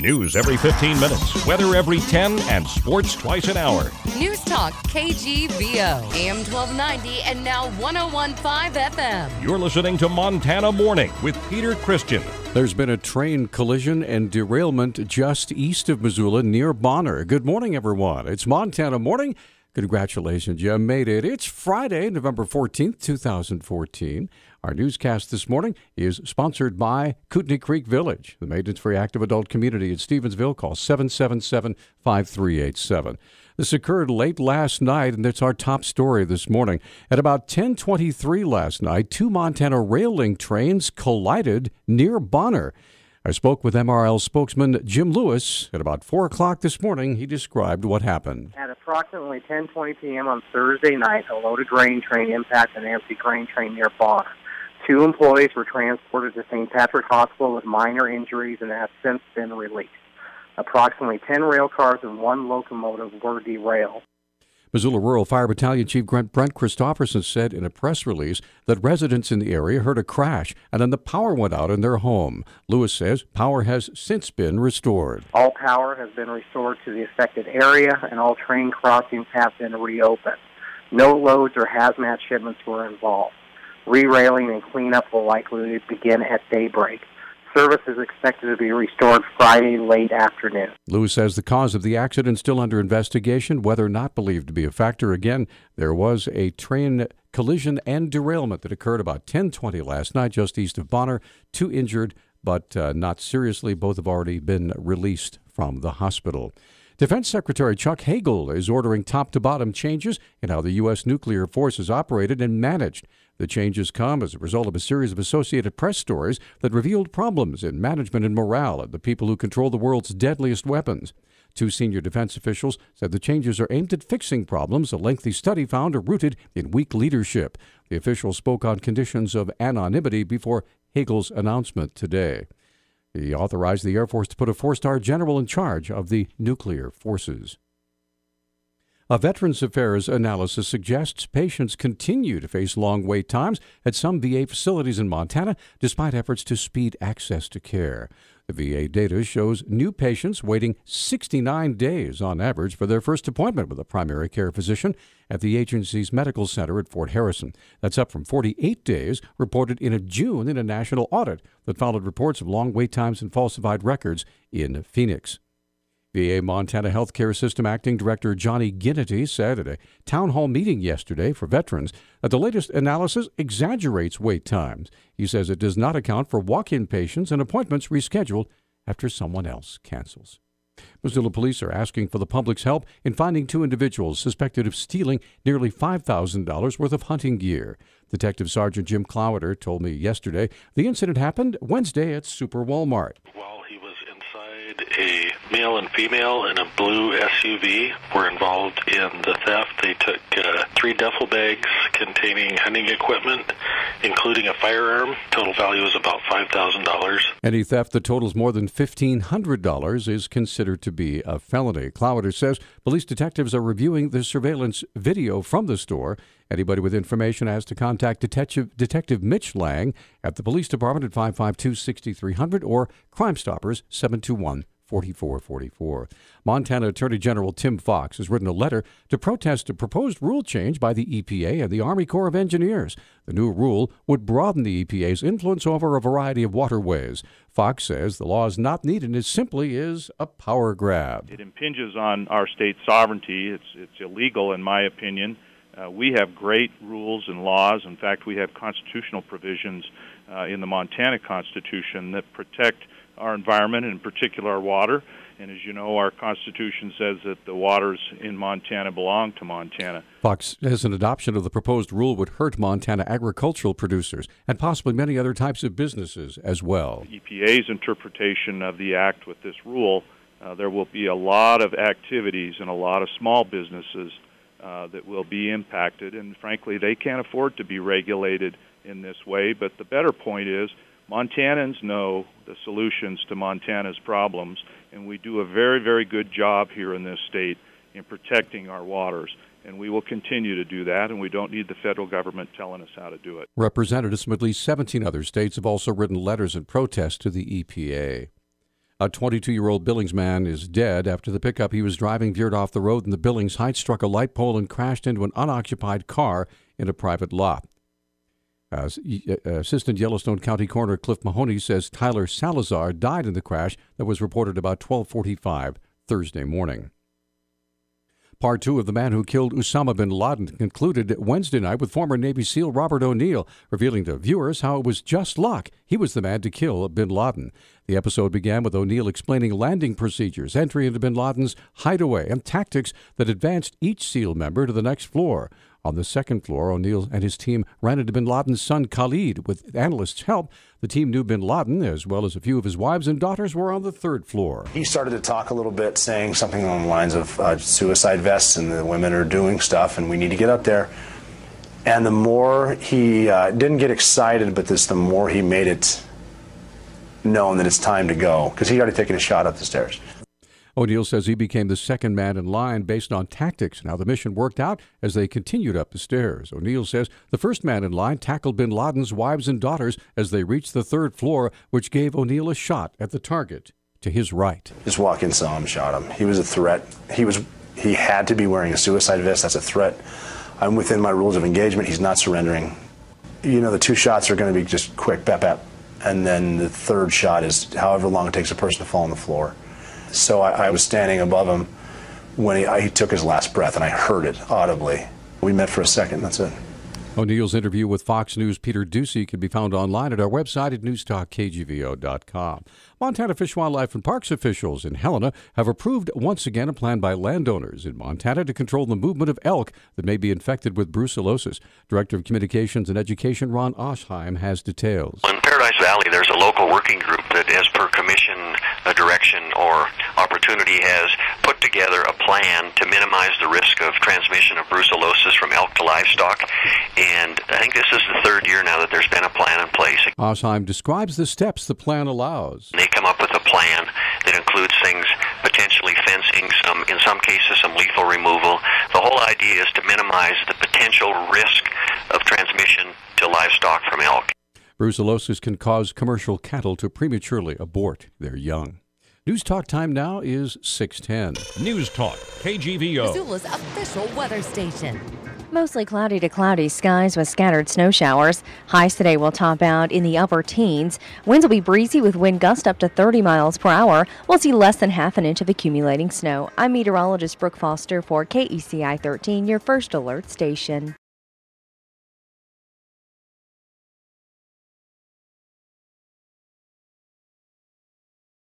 News every 15 minutes, weather every 10, and sports twice an hour. Newstalk KGVO, AM 1290 and now 101.5 FM. You're listening to Montana Morning with Peter Christian. There's been a train collision and derailment just east of Missoula near Bonner. Good morning, everyone. It's Montana Morning. Congratulations, you made it. It's Friday, November 14th, 2014. Our newscast this morning is sponsored by Kootenai Creek Village, the maintenance-free active adult community in Stevensville. Call 777-5387. This occurred late last night, and it's our top story this morning. At about 10:23 last night, two Montana Rail Link trains collided near Bonner. I spoke with MRL spokesman Jim Lewis. At about 4 o'clock this morning, he described what happened. At approximately 10:20 p.m. on Thursday night, a loaded grain train impacted an empty grain train near Bonner. Two employees were transported to St. Patrick Hospital with minor injuries and have since been released. Approximately 10 rail cars and one locomotive were derailed. Missoula Rural Fire Battalion Chief Brent Christopherson said in a press release that residents in the area heard a crash and then the power went out in their home. Lewis says power has since been restored. All power has been restored to the affected area and all train crossings have been reopened. No loads or hazmat shipments were involved. Re-railing and cleanup will likely begin at daybreak. Service is expected to be restored Friday late afternoon. Lewis says the cause of the accident is still under investigation, whether or not believed to be a factor. Again, there was a train collision and derailment that occurred about 10:20 last night just east of Bonner. Two injured, but not seriously. Both have already been released from the hospital. Defense Secretary Chuck Hagel is ordering top-to-bottom changes in how the U.S. nuclear force is operated and managed. The changes come as a result of a series of Associated Press stories that revealed problems in management and morale of the people who control the world's deadliest weapons. Two senior defense officials said the changes are aimed at fixing problems a lengthy study found are rooted in weak leadership. The officials spoke on conditions of anonymity before Hagel's announcement today. He authorized the Air Force to put a four-star general in charge of the nuclear forces. A Veterans Affairs analysis suggests patients continue to face long wait times at some VA facilities in Montana, despite efforts to speed access to care. The VA data shows new patients waiting 69 days on average for their first appointment with a primary care physician at the agency's medical center at Fort Harrison. That's up from 48 days reported in June in a national audit that followed reports of long wait times and falsified records in Phoenix. VA Montana Healthcare System Acting Director Johnny Ginnity said at a town hall meeting yesterday for veterans that the latest analysis exaggerates wait times. He says it does not account for walk-in patients and appointments rescheduled after someone else cancels. Missoula police are asking for the public's help in finding two individuals suspected of stealing nearly $5,000 worth of hunting gear. Detective Sergeant Jim Clowder told me yesterday the incident happened Wednesday at Super Walmart. While he was inside, a male and female in a blue SUV were involved in the theft. They took three duffel bags containing hunting equipment, including a firearm. Total value is about $5,000. Any theft that totals more than $1,500 is considered to be a felony. Clowder says police detectives are reviewing the surveillance video from the store. Anybody with information has to contact Detective Mitch Lang at the police department at 552-6300 or Crime Stoppers 721-4444. Montana Attorney General Tim Fox has written a letter to protest a proposed rule change by the EPA and the Army Corps of Engineers. The new rule would broaden the EPA's influence over a variety of waterways. Fox says the law is not needed and it simply is a power grab. It impinges on our state's sovereignty. It's illegal, in my opinion. We have great rules and laws. In fact, we have constitutional provisions in the Montana Constitution that protect our environment, in particular our water. And as you know, our Constitution says that the waters in Montana belong to Montana. Fox says an adoption of the proposed rule would hurt Montana agricultural producers and possibly many other types of businesses as well. The EPA's interpretation of the act with this rule, there will be a lot of activities and a lot of small businesses that will be impacted. And frankly, they can't afford to be regulated in this way. But the better point is, Montanans know the solutions to Montana's problems, and we do a very, very good job here in this state in protecting our waters. And we will continue to do that, and we don't need the federal government telling us how to do it. Representatives from at least 17 other states have also written letters in protest to the EPA. A 22-year-old Billings man is dead after the pickup he was driving veered off the road in the Billings Heights, struck a light pole, and crashed into an unoccupied car in a private lot. Assistant Yellowstone County Coroner Cliff Mahoney says Tyler Salazar died in the crash that was reported about 12:45 Thursday morning. Part two of The Man Who Killed Osama bin Laden concluded Wednesday night with former Navy SEAL Robert O'Neill revealing to viewers how it was just luck he was the man to kill bin Laden. The episode began with O'Neill explaining landing procedures, entry into bin Laden's hideaway, and tactics that advanced each SEAL member to the next floor. On the second floor, O'Neill and his team ran into bin Laden's son Khalid. With analysts' help, the team knew bin Laden, as well as a few of his wives and daughters, were on the third floor. He started to talk a little bit, saying something along the lines of suicide vests and the women are doing stuff and we need to get up there. And the more he didn't get excited, but the more he made it known that it's time to go, because he'd already taken a shot up the stairs. O'Neill says he became the second man in line based on tactics and how the mission worked out as they continued up the stairs. O'Neill says the first man in line tackled bin Laden's wives and daughters as they reached the third floor, which gave O'Neill a shot at the target to his right. Just walked in, saw him, shot him. He was a threat. He had to be wearing a suicide vest. That's a threat. I'm within my rules of engagement. He's not surrendering. You know, the two shots are going to be just quick, bap, bap. And then the third shot is however long it takes a person to fall on the floor. So I was standing above him when he took his last breath, and I heard it audibly. We met for a second, that's it. O'Neill's interview with Fox News' Peter Doocy can be found online at our website at newstalkkgvo.com. Montana Fish, Wildlife, and Parks officials in Helena have approved once again a plan by landowners in Montana to control the movement of elk that may be infected with brucellosis. Director of Communications and Education Ron Oshheim has details. In Paradise Valley, there's a local working group that, as per commission direction or opportunity, has put together a plan to minimize the risk of transmission of brucellosis from elk to livestock. And I think this is the third year now that there's been a plan in place. Oshheim describes the steps the plan allows. They come up with a plan that includes things, potentially fencing, in some cases some lethal removal. The whole idea is to minimize the potential risk of transmission to livestock from elk. Brucellosis can cause commercial cattle to prematurely abort their young. News Talk time now is 6:10. News Talk KGVO, Missoula's official weather station. Mostly cloudy to cloudy skies with scattered snow showers. Highs today will top out in the upper teens. Winds will be breezy with wind gusts up to 30 miles per hour. We'll see less than half an inch of accumulating snow. I'm meteorologist Brooke Foster for KECI 13, your first alert station.